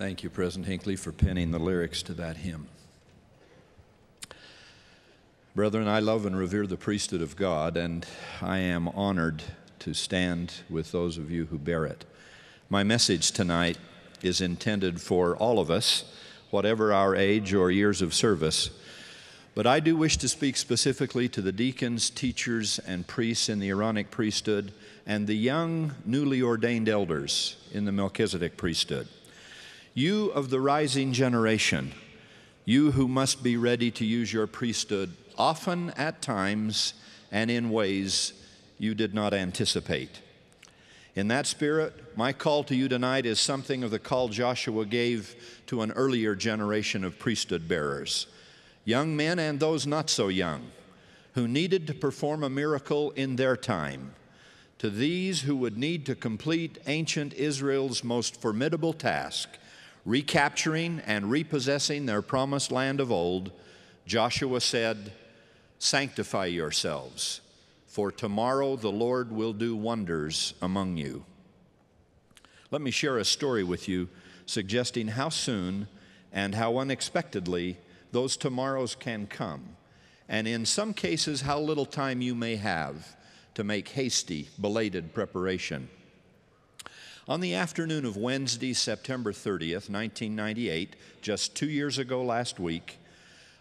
Thank you, President Hinckley, for penning the lyrics to that hymn. Brethren, I love and revere the priesthood of God, and I am honored to stand with those of you who bear it. My message tonight is intended for all of us, whatever our age or years of service. But I do wish to speak specifically to the deacons, teachers, and priests in the Aaronic priesthood and the young, newly ordained elders in the Melchizedek priesthood. You of the rising generation, you who must be ready to use your priesthood often at times and in ways you did not anticipate. In that spirit, my call to you tonight is something of the call Joshua gave to an earlier generation of priesthood bearers, young men and those not so young, who needed to perform a miracle in their time, to these who would need to complete ancient Israel's most formidable task, recapturing and repossessing their promised land of old. Joshua said, "Sanctify yourselves, for tomorrow the Lord will do wonders among you." Let me share a story with you suggesting how soon and how unexpectedly those tomorrows can come, and in some cases how little time you may have to make hasty, belated preparation. On the afternoon of Wednesday, September 30th, 1998, just 2 years ago last week,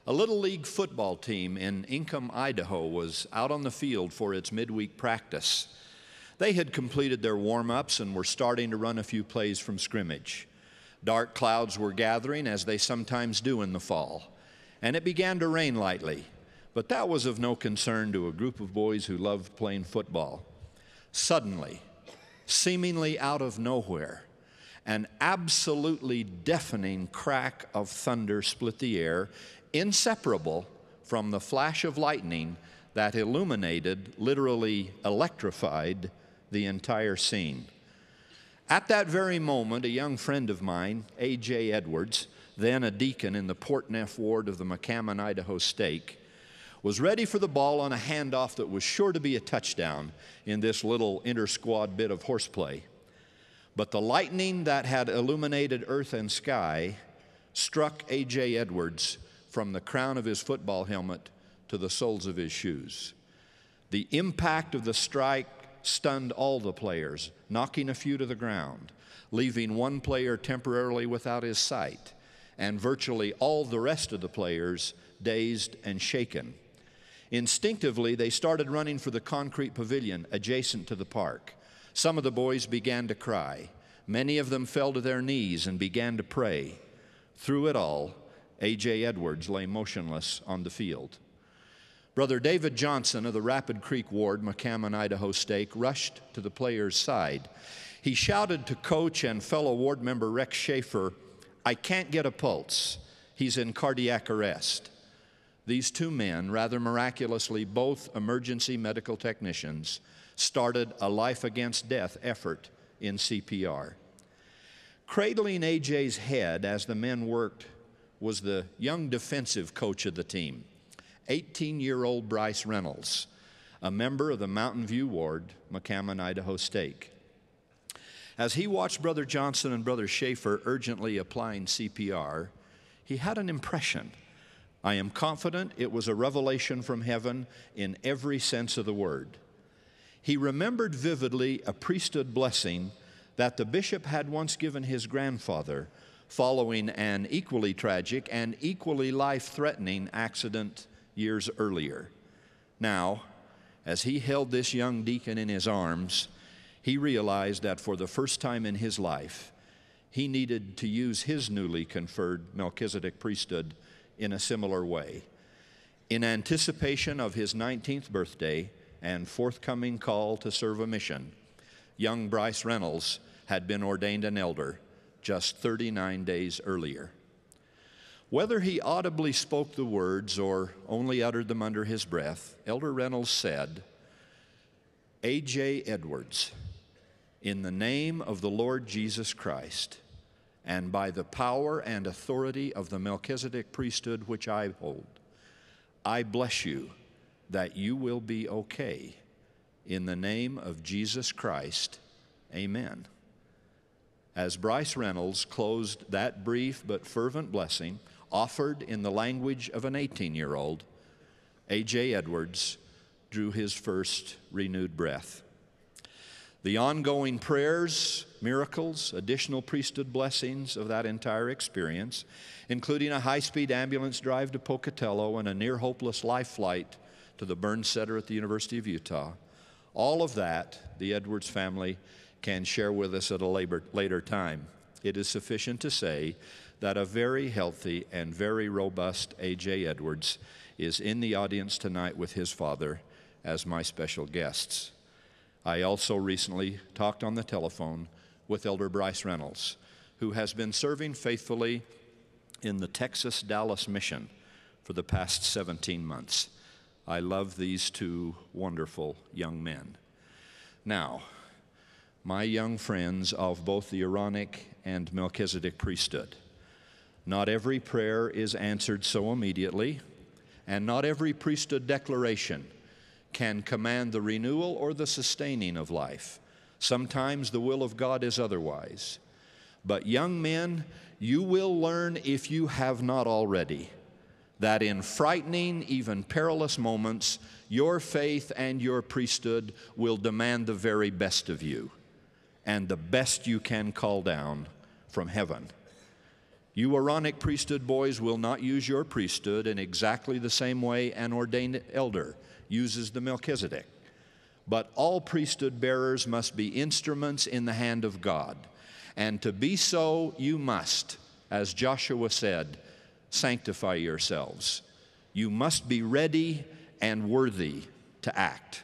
a Little League football team in Inkom, Idaho was out on the field for its midweek practice. They had completed their warm-ups and were starting to run a few plays from scrimmage. Dark clouds were gathering, as they sometimes do in the fall, and it began to rain lightly, but that was of no concern to a group of boys who loved playing football. Suddenly, seemingly out of nowhere, an absolutely deafening crack of thunder split the air, inseparable from the flash of lightning that illuminated, literally electrified, the entire scene. At that very moment, a young friend of mine, A.J. Edwards, then a deacon in the Portneuf Ward of the McCammon, Idaho stake, was ready for the ball on a handoff that was sure to be a touchdown in this little inter-squad bit of horseplay. But the lightning that had illuminated earth and sky struck A.J. Edwards from the crown of his football helmet to the soles of his shoes. The impact of the strike stunned all the players, knocking a few to the ground, leaving one player temporarily without his sight, and virtually all the rest of the players dazed and shaken. Instinctively, they started running for the concrete pavilion adjacent to the park. Some of the boys began to cry. Many of them fell to their knees and began to pray. Through it all, A.J. Edwards lay motionless on the field. Brother David Johnson of the Rapid Creek Ward, McCammon, Idaho stake, rushed to the player's side. He shouted to coach and fellow ward member Rex Schaefer, "I can't get a pulse. He's in cardiac arrest." These two men, rather miraculously both emergency medical technicians, started a life-against-death effort in CPR. Cradling A.J.'s head as the men worked was the young defensive coach of the team, 18-year-old Bryce Reynolds, a member of the Mountain View Ward, McCammon, Idaho stake. As he watched Brother Johnson and Brother Schaefer urgently applying CPR, he had an impression. I am confident it was a revelation from heaven in every sense of the word. He remembered vividly a priesthood blessing that the bishop had once given his grandfather following an equally tragic and equally life-threatening accident years earlier. Now, as he held this young deacon in his arms, he realized that for the first time in his life, he needed to use his newly conferred Melchizedek priesthood in a similar way. In anticipation of his 19th birthday and forthcoming call to serve a mission, young Bryce Reynolds had been ordained an elder just 39 days earlier. Whether he audibly spoke the words or only uttered them under his breath, Elder Reynolds said, "A.J. Edwards, in the name of the Lord Jesus Christ, and by the power and authority of the Melchizedek priesthood which I hold, I bless you that you will be okay. In the name of Jesus Christ, amen." as Bryce Reynolds closed that brief but fervent blessing offered in the language of an 18-year-old, A.J. Edwards drew his first renewed breath. The ongoing prayers, miracles, additional priesthood blessings of that entire experience, including a high-speed ambulance drive to Pocatello and a near-hopeless life flight to the burn center at the University of Utah, all of that the Edwards family can share with us at a later time. It is sufficient to say that a very healthy and very robust A.J. Edwards is in the audience tonight with his father as my special guests. I also recently talked on the telephone with Elder Bryce Reynolds, who has been serving faithfully in the Texas-Dallas Mission for the past 17 months. I love these two wonderful young men. Now, my young friends of both the Aaronic and Melchizedek Priesthood, not every prayer is answered so immediately, and not every priesthood declaration can command the renewal or the sustaining of life. Sometimes the will of God is otherwise. But young men, you will learn, if you have not already, that in frightening, even perilous moments, your faith and your priesthood will demand the very best of you and the best you can call down from heaven. You Aaronic priesthood boys will not use your priesthood in exactly the same way an ordained elder uses the Melchizedek. But all priesthood bearers must be instruments in the hand of God. And to be so, you must, as Joshua said, sanctify yourselves. You must be ready and worthy to act.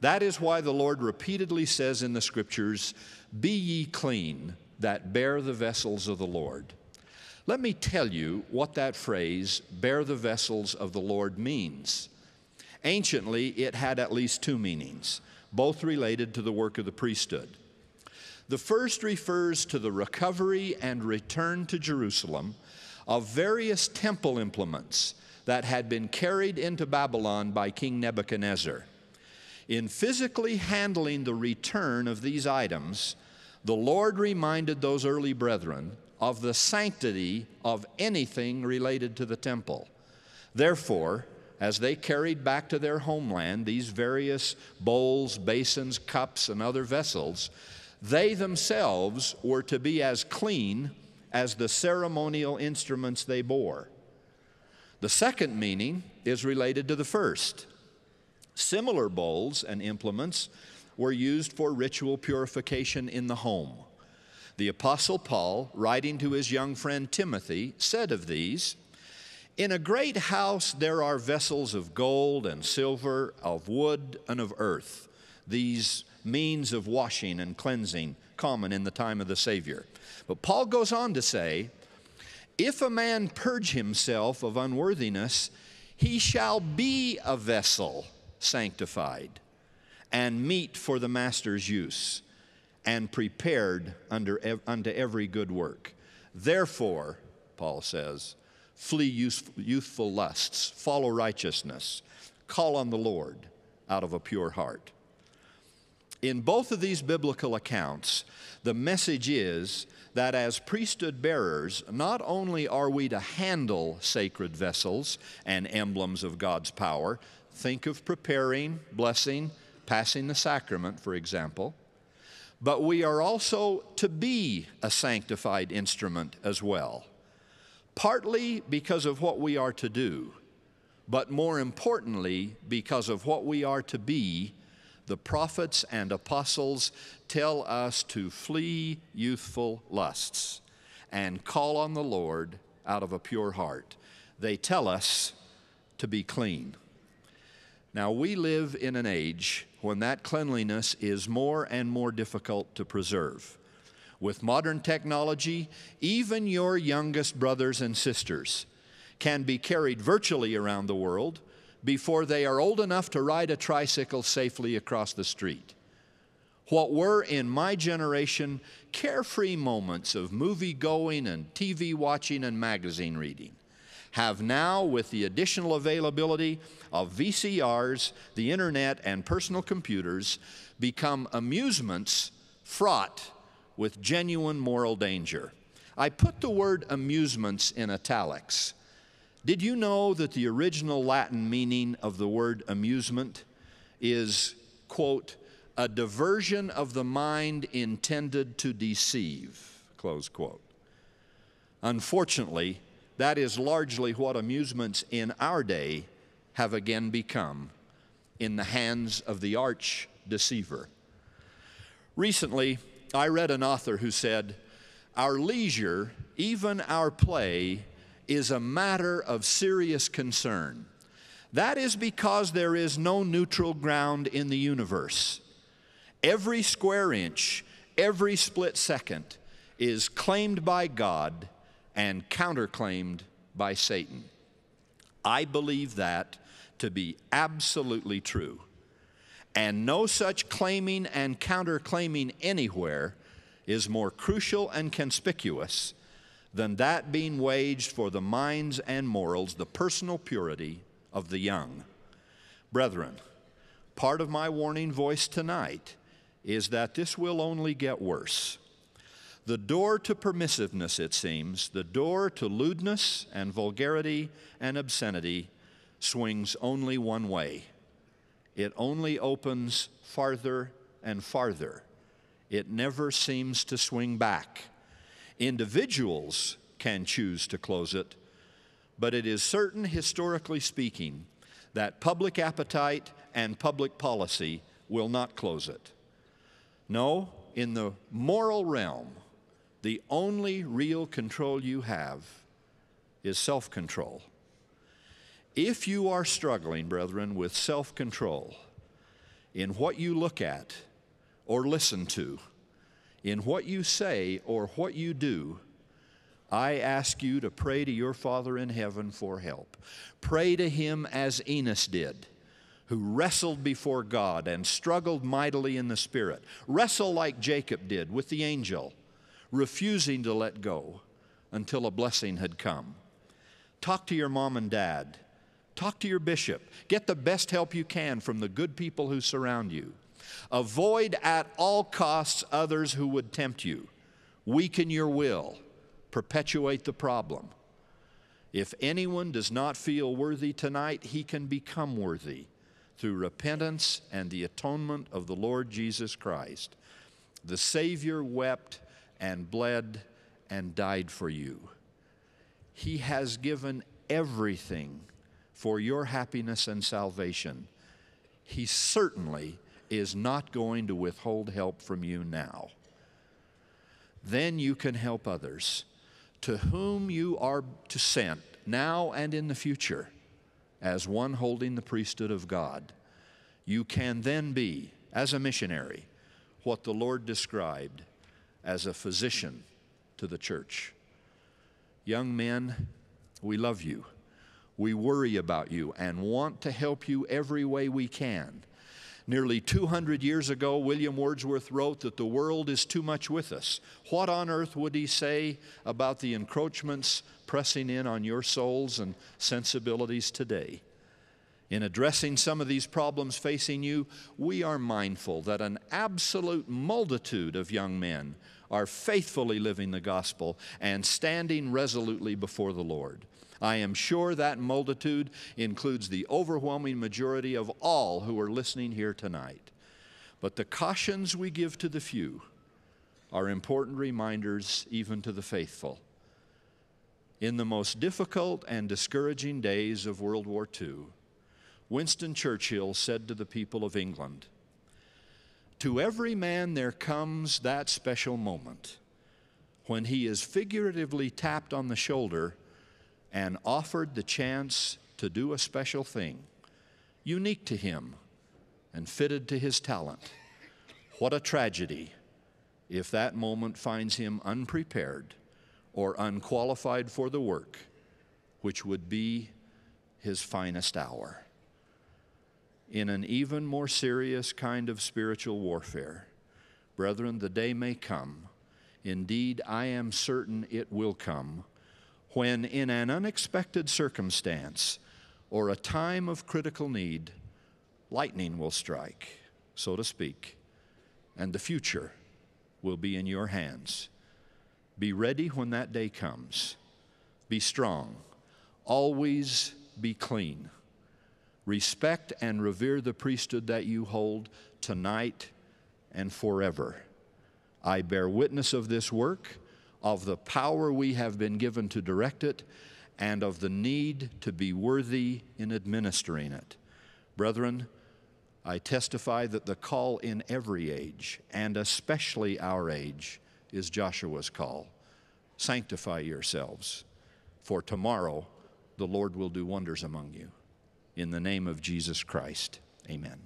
That is why the Lord repeatedly says in the Scriptures, "Be ye clean that bear the vessels of the Lord." Let me tell you what that phrase, bear the vessels of the Lord, means. Anciently, it had at least two meanings, both related to the work of the priesthood. The first refers to the recovery and return to Jerusalem of various temple implements that had been carried into Babylon by King Nebuchadnezzar. In physically handling the return of these items, the Lord reminded those early brethren of the sanctity of anything related to the temple. Therefore, as they carried back to their homeland these various bowls, basins, cups, and other vessels, they themselves were to be as clean as the ceremonial instruments they bore. The second meaning is related to the first. Similar bowls and implements were used for ritual purification in the home. The Apostle Paul, writing to his young friend Timothy, said of these, "In a great house there are vessels of gold and silver, of wood and of earth," these means of washing and cleansing common in the time of the Savior. But Paul goes on to say, "If a man purge himself of unworthiness, he shall be a vessel sanctified and meet for the master's use, and prepared unto every good work. Therefore," Paul says, "flee youthful lusts, follow righteousness, call on the Lord out of a pure heart." In both of these biblical accounts, the message is that as priesthood bearers, not only are we to handle sacred vessels and emblems of God's power, think of preparing, blessing, passing the sacrament, for example, but we are also to be a sanctified instrument as well, partly because of what we are to do, but more importantly, because of what we are to be. The prophets and apostles tell us to flee youthful lusts and call on the Lord out of a pure heart. They tell us to be clean. Now, we live in an age when that cleanliness is more and more difficult to preserve. With modern technology, even your youngest brothers and sisters can be carried virtually around the world before they are old enough to ride a tricycle safely across the street. What were, in my generation, carefree moments of movie-going and TV watching and magazine reading have now, with the additional availability of VCRs, the internet, and personal computers, become amusements fraught with genuine moral danger. I put the word amusements in italics. Did you know that the original Latin meaning of the word amusement is, quote, a diversion of the mind intended to deceive, close quote. Unfortunately, that is largely what amusements in our day have again become, in the hands of the arch deceiver. Recently, I read an author who said, "Our leisure, even our play, is a matter of serious concern. That is because there is no neutral ground in the universe. Every square inch, every split second is claimed by God and counterclaimed by Satan." I believe that to be absolutely true. And no such claiming and counterclaiming anywhere is more crucial and conspicuous than that being waged for the minds and morals, the personal purity of the young. Brethren, part of my warning voice tonight is that this will only get worse. The door to permissiveness, it seems, the door to lewdness and vulgarity and obscenity swings only one way. It only opens farther and farther. It never seems to swing back. Individuals can choose to close it, but it is certain, historically speaking, that public appetite and public policy will not close it. No, in the moral realm, the only real control you have is self-control. If you are struggling, brethren, with self-control in what you look at or listen to, in what you say or what you do, I ask you to pray to your Father in heaven for help. Pray to Him as Enos did, who wrestled before God and struggled mightily in the Spirit. Wrestle like Jacob did with the angel, refusing to let go until a blessing had come. Talk to your mom and dad. Talk to your bishop. Get the best help you can from the good people who surround you. Avoid at all costs others who would tempt you, weaken your will, perpetuate the problem. If anyone does not feel worthy tonight, he can become worthy through repentance and the atonement of the Lord Jesus Christ. The Savior wept and bled and died for you. He has given everything for your happiness and salvation. He certainly is not going to withhold help from you now. Then you can help others to whom you are to send now and in the future as one holding the priesthood of God. You can then be, as a missionary, what the Lord described as a physician to the church. Young men, we love you. We worry about you and want to help you every way we can. Nearly 200 years ago, William Wordsworth wrote that the world is too much with us. What on earth would he say about the encroachments pressing in on your souls and sensibilities today? In addressing some of these problems facing you, we are mindful that an absolute multitude of young men are faithfully living the gospel and standing resolutely before the Lord. I am sure that multitude includes the overwhelming majority of all who are listening here tonight. But the cautions we give to the few are important reminders even to the faithful. In the most difficult and discouraging days of World War II, Winston Churchill said to the people of England, "To every man there comes that special moment when he is figuratively tapped on the shoulder and offered the chance to do a special thing, unique to him and fitted to his talent. What a tragedy if that moment finds him unprepared or unqualified for the work, which would be his finest hour." In an even more serious kind of spiritual warfare, brethren, the day may come, indeed I am certain it will come, when in an unexpected circumstance or a time of critical need, lightning will strike, so to speak, and the future will be in your hands. Be ready when that day comes. Be strong. Always be clean. Respect and revere the priesthood that you hold tonight and forever. I bear witness of this work, of the power we have been given to direct it, and of the need to be worthy in administering it. Brethren, I testify that the call in every age, and especially our age, is Joshua's call. Sanctify yourselves, for tomorrow the Lord will do wonders among you. In the name of Jesus Christ, amen.